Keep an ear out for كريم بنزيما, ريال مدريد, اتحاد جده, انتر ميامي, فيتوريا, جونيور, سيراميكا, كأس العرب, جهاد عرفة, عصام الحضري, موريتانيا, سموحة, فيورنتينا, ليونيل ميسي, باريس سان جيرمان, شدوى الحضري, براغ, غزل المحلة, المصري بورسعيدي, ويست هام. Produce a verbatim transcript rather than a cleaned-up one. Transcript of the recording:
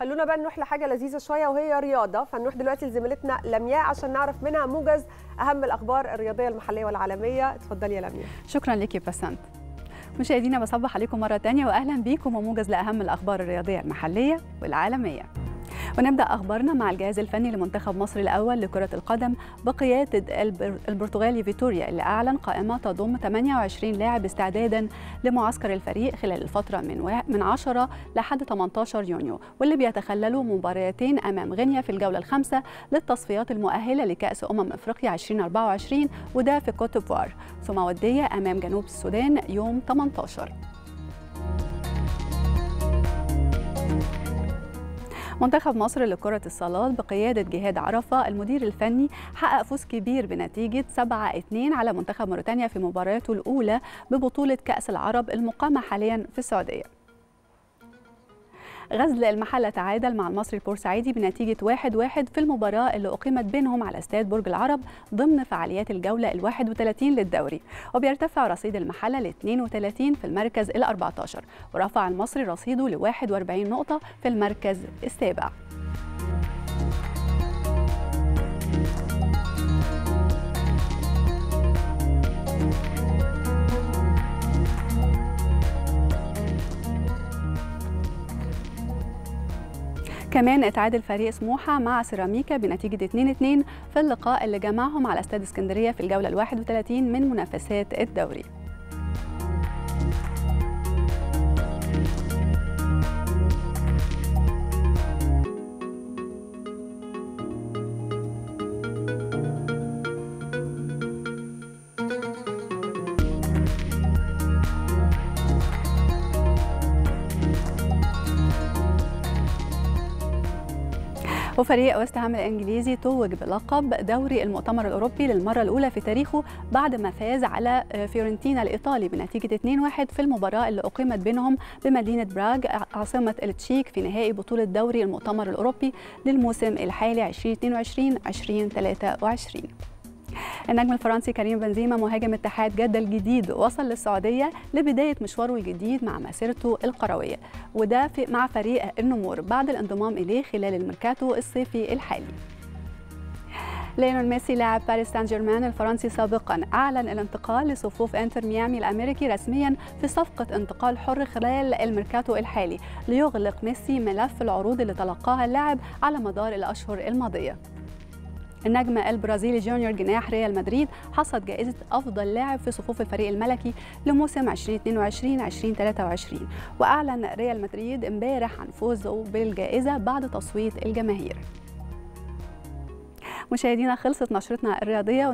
خلونا بقى نروح لحاجه لذيذه شويه وهي رياضه، فنروح دلوقتي لزميلتنا لمياء عشان نعرف منها موجز اهم الاخبار الرياضيه المحليه والعالميه. اتفضلي يا لمياء. شكرا لك يا بسنت. مشاهدينا بصبح عليكم مره ثانيه واهلا بيكم وموجز لاهم الاخبار الرياضيه المحليه والعالميه. ونبدأ أخبارنا مع الجهاز الفني لمنتخب مصر الأول لكرة القدم بقيادة البرتغالي فيتوريا اللي أعلن قائمة تضم ثمانية وعشرين لاعب استعدادا لمعسكر الفريق خلال الفترة من من عشرة لحد ثمانية عشر يونيو، واللي بيتخللوا مباراتين أمام غينيا في الجولة الخامسة للتصفيات المؤهلة لكأس أمم أفريقيا ألفين وأربعة وعشرين وده في كوت ديفوار، ثم ودية أمام جنوب السودان يوم ثمانية عشر. منتخب مصر لكرة الصالات بقيادة جهاد عرفة المدير الفني حقق فوز كبير بنتيجة سبعة اثنين على منتخب موريتانيا في مباراته الأولى ببطولة كأس العرب المقامة حاليا في السعودية. غزل المحلة تعادل مع المصري بورسعيدي بنتيجة واحد واحد في المباراة اللي أقيمت بينهم على استاد برج العرب ضمن فعاليات الجولة الواحد وثلاثين للدوري، وبيرتفع رصيد المحلة ل اثنين وثلاثين في المركز ال أربعة عشر، ورفع المصري رصيده ل واحد وأربعين نقطة في المركز السابع. كمان اتعادل فريق سموحة مع سيراميكا بنتيجة اثنين اثنين في اللقاء اللي جمعهم على استاد اسكندرية في الجولة الواحد وثلاثين من منافسات الدوري. وفريق ويست هام الانجليزي توج بلقب دوري المؤتمر الاوروبي للمره الاولى في تاريخه بعد ما فاز على فيورنتينا الايطالي بنتيجه اثنين واحد في المباراه اللي اقيمت بينهم بمدينه براغ عاصمه التشيك في نهائي بطوله دوري المؤتمر الاوروبي للموسم الحالي ألفين واثنين وعشرين ألفين وثلاثة وعشرين. النجم الفرنسي كريم بنزيما مهاجم اتحاد جده الجديد وصل للسعوديه لبدايه مشواره الجديد مع مسيرته القرويه، وده مع فريق النمور بعد الانضمام اليه خلال الميركاتو الصيفي الحالي. ليونيل ميسي لاعب باريس سان جيرمان الفرنسي سابقا اعلن الانتقال لصفوف انتر ميامي الامريكي رسميا في صفقه انتقال حر خلال الميركاتو الحالي، ليغلق ميسي ملف العروض اللي تلقاها اللاعب على مدار الاشهر الماضيه. النجم البرازيلي جونيور جناح ريال مدريد حصد جائزة أفضل لاعب في صفوف الفريق الملكي لموسم ألفين واثنين وعشرين ألفين وثلاثة وعشرين، وأعلن ريال مدريد امبارح عن فوزه بالجائزة بعد تصويت الجماهير. مشاهدينا خلصت نشرتنا الرياضية.